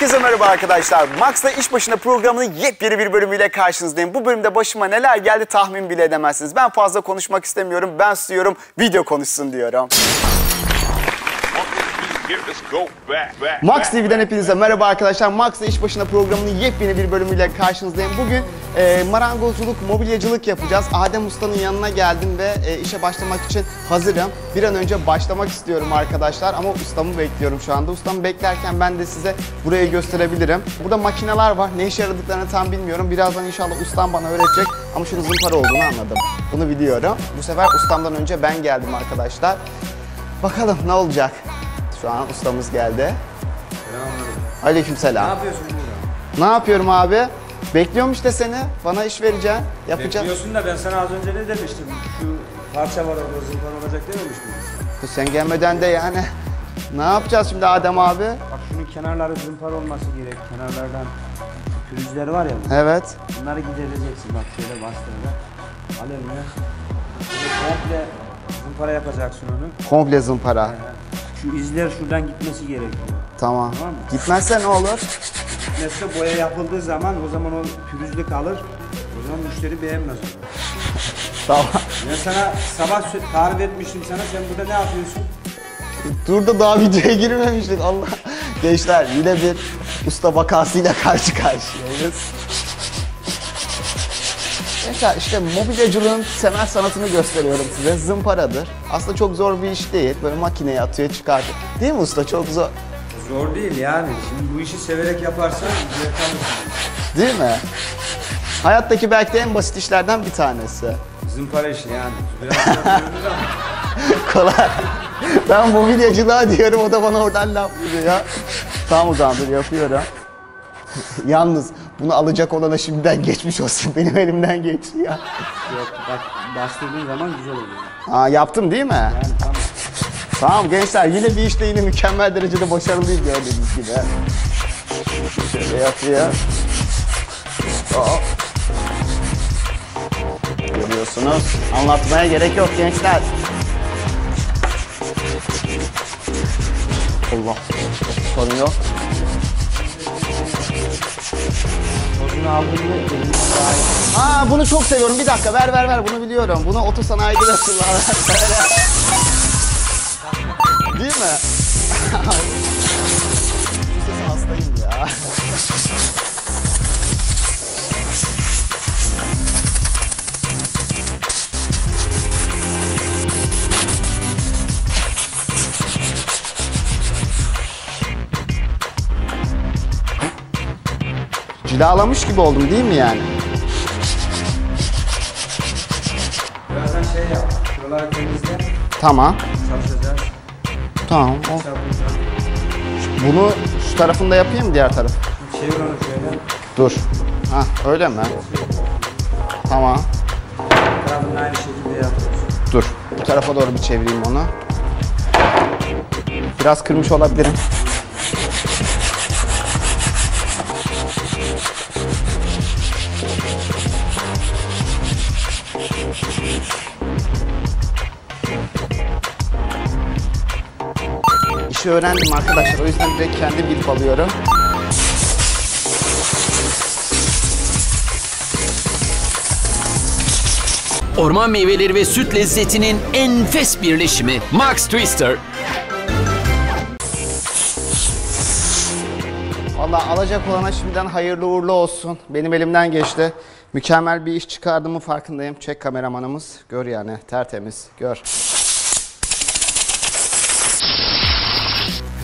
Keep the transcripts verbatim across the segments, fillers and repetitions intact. Herkese merhaba arkadaşlar. Max'la iş başında programının yepyeni bir bölümüyle karşınızdayım. Bu bölümde başıma neler geldi tahmin bile edemezsiniz. Ben fazla konuşmak istemiyorum. Ben istiyorum video konuşsun diyorum. Max T V'den hepinize merhaba arkadaşlar. Max'la iş başında programının yepyeni bir bölümüyle karşınızdayım. Bugün e, marangozculuk, mobilyacılık yapacağız. Adem Usta'nın yanına geldim ve e, işe başlamak için hazırım. Bir an önce başlamak istiyorum arkadaşlar ama ustamı bekliyorum şu anda. Ustamı beklerken ben de size burayı gösterebilirim. Burada makineler var. Ne işe yaradıklarını tam bilmiyorum. Birazdan inşallah ustam bana öğretecek ama şunun zımpara olduğunu anladım. Bunu biliyorum. Bu sefer ustamdan önce ben geldim arkadaşlar. Bakalım ne olacak? Şu an ustamız geldi. Selamünaleyküm. Aleykümselam. Ne yapıyorsun burada? Ne yapıyorum abi? Bekliyorum işte seni. Bana iş vereceksin. Yapacağız. Bekliyorsun da ben sana az önce ne demiştim? Şu parça var orada zımpara olacak dememiş miyim? Sen gelmeden de yani. Ne yapacağız şimdi Adem abi? Bak şunun kenarları zımpara olması gerek. Kenarlardan pürüzleri var ya. Bunlar. Evet. Bunları gidereceksin. Bak şöyle bastırda. Alevine. Komple zımpara yapacaksın onu. Komple zımpara. Evet. Şu izler şuradan gitmesi gerekiyor. Tamam. Tamam mı? Gitmezse ne olur? Gitmezse boya yapıldığı zaman o zaman o pürüzlü kalır. O zaman müşteri beğenmez onu. Tamam. Ben sana sabah tarif etmiştim sana. Sen burada ne yapıyorsun? Dur da daha videoya girmemiştik. Allah. Gençler yine bir usta vakasıyla karşı karşıyayız. Gençler işte mobilyacılığın temel sanatını gösteriyorum size. Zımparadır. Aslında çok zor bir iş değil. Böyle makineye atıyor çıkartıyor. Değil mi usta? Çok zor. Zor değil yani. Şimdi bu işi severek yaparsan zevk alırsın. Değil mi? Hayattaki belki de en basit işlerden bir tanesi. Zımpara işi yani. Biraz zor diyoruz ama. Kolay. Ben mobilyacılığa diyorum o da bana oradan laf vuruyor ya. Tam uzandır yapıyorum. Yalnız bunu alacak olana şimdiden geçmiş olsun. Benim elimden geçti ya. Yok bak bastırdığın zaman güzel oluyor. Aa yaptım değil mi? Yani tamam. Tamam gençler yine bir işte yine mükemmel derecede başarılıyız gördüğünüz gibi. Şöyle yapıyor. Oh. Görüyorsunuz. Anlatmaya gerek yok gençler. Allah. Sorun yok. Aa bunu çok seviyorum. Bir dakika ver ver ver bunu biliyorum. Bunu oto sanayide de kullanırlar. Değil mi? Hastayım ya. Cilalamış gibi oldum değil mi yani? Birazdan şey yap, şuraları temizle. Tamam. Çalışacağız. Tamam. O. Bunu şu tarafında yapayım diğer taraf. Çevir onu şöyle. Dur. Ha öyle mi? Tamam. Bu tarafını aynı şekilde yapıyoruz. Dur. Bu tarafa doğru bir çevireyim onu. Biraz kırmış olabilirim. İşi öğrendim arkadaşlar. O yüzden direkt kendim gidip alıyorum. Orman meyveleri ve süt lezzetinin enfes birleşimi Max Twister. Vallahi alacak olana şimdiden hayırlı uğurlu olsun. Benim elimden geçti. Mükemmel bir iş çıkardığımın farkındayım. Çek kameramanımız. Gör yani tertemiz. Gör.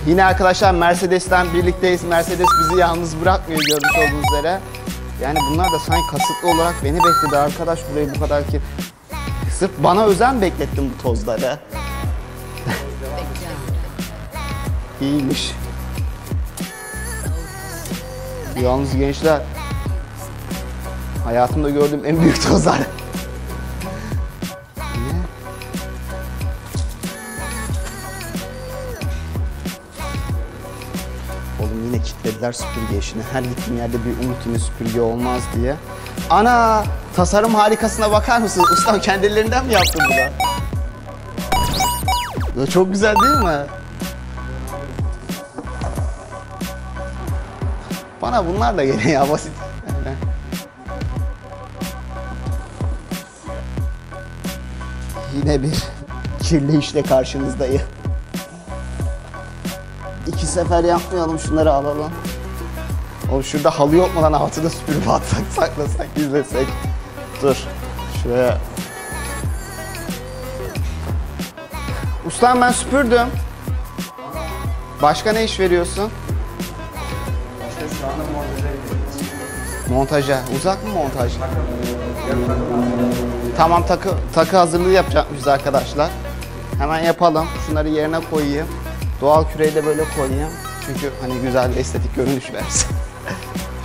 Yine arkadaşlar Mercedes'ten birlikteyiz. Mercedes bizi yalnız bırakmıyor görmüş olduğunuz üzere. Yani bunlar da sanki kasıtlı olarak beni bekledi arkadaş burayı bu kadar ki. Sırf bana özen beklettim bu tozları. İyiymiş. Yalnız gençler. Hayatımda gördüğüm en büyük tozlar. Oğlum yine kilitlediler süpürge işini. Her gittiğim yerde bir umut yine süpürge olmaz diye. Ana! Tasarım harikasına bakar mısınız? Ustam kendilerinden mi yaptın bunu? Ya çok güzel değil mi? Bana bunlar da gene ya, basit. Yine bir kirli işle karşınızdayım. İki sefer yapmayalım, şunları alalım. O şurada halı yok mu lan, altına süpürüp atsak, saklasak, izlesek. Dur, şuraya. Ustam ben süpürdüm. Başka ne iş veriyorsun? İşte şu anda montaja gidiyoruz. Montaja. Uzak mı montaj? Tamam, takı, takı hazırlığı yapacakmışız arkadaşlar. Hemen yapalım. Şunları yerine koyayım. Doğal küreyi de böyle koyayım. Çünkü hani güzel, estetik görünüş versin.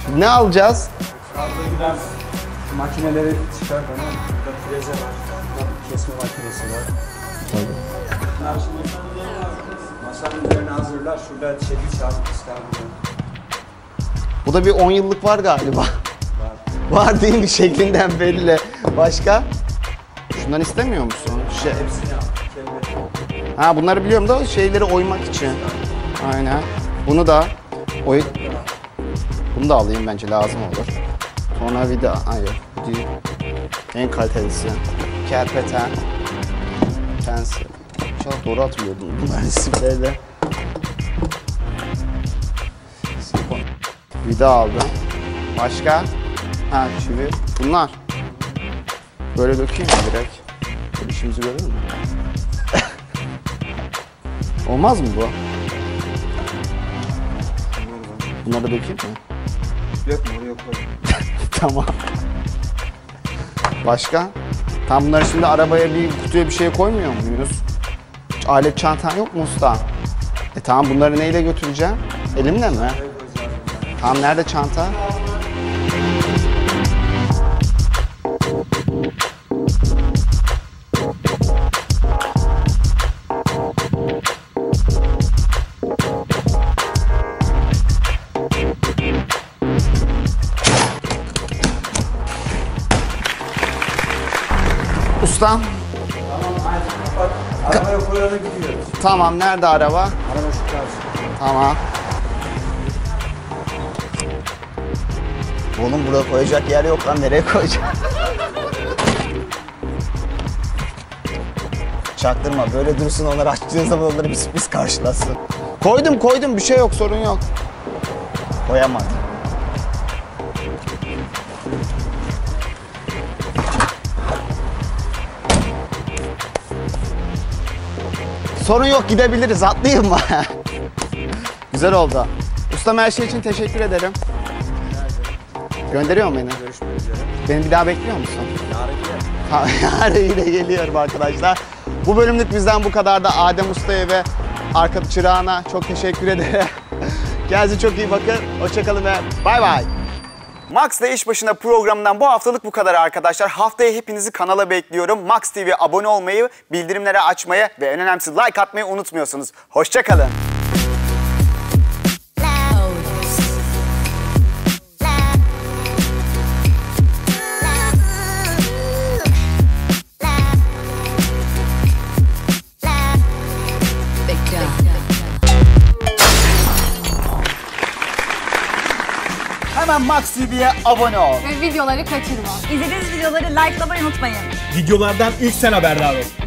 Şimdi ne alacağız? Şurada biraz makineleri çıkar bana. Burada freze var. Burada kesme makinesi var. Tabii. Masanın üzerine hazırlar. Şurada çelik çarpı İstanbul'da. Bu da bir on yıllık var galiba. Var. Var değil mi? Şeklinden belli. Başka? Şundan istemiyor musun? Şey... Ha, bunları biliyorum da şeyleri oymak için. Aynen. Bunu da oy... Bunu da alayım, bence lazım olur. Tornavida, hayır değil. En kalitelisi. Kerpeten. Pencil. Çok doğru hatırlıyordum bunların isimleri de. Vida aldım. Başka? Ha, çivi. Bunlar. Böyle dökeyim mi direkt? Böyle işimizi görür mü? Olmaz mı bu? Bunları dökeyim mi? Yok mu? Yok mu? Tamam. Başka? Tam bunları şimdi arabaya, bir kutuya bir şey koymuyor muyuz? Hiç alet çantan yok mu usta? E tamam, bunları neyle götüreceğim? Elimle mi? Tamam, nerede çanta? Ustam. Tamam, arabaya koyana gidiyoruz. Tamam, nerede araba? Araba şu karşıda. Tamam. Oğlum burada koyacak yer yok lan, nereye koyacağım? Çaktırma, böyle dursun, onları açtığın zaman onları bir sürpriz karşılasın. Koydum koydum, bir şey yok, sorun yok. Koyamadım. Sorun yok, gidebiliriz, atlayayım mı? Güzel oldu. Ustam her şey için teşekkür ederim. Gönderiyor mu beni? Görüşmek üzere. Beni bir daha bekliyor musun? Yarın geliyorum. Yarın yine geliyorum arkadaşlar. Bu bölümlük bizden bu kadar da. Adem Usta'ya ve arka çırağına çok teşekkür ederim. Kendinize çok iyi bakın. Hoşçakalın ve bay bay. Max'la İş Başına programından bu haftalık bu kadar arkadaşlar. Haftaya hepinizi kanala bekliyorum. Max T V'ye abone olmayı, bildirimleri açmayı ve en önemlisi like atmayı unutmuyorsunuz. Hoşçakalın. Max T V'ye abone ol. Ve videoları kaçırma. İzlediğiniz videoları likelamayı unutmayın. Videolardan ilk sen haberdar ol.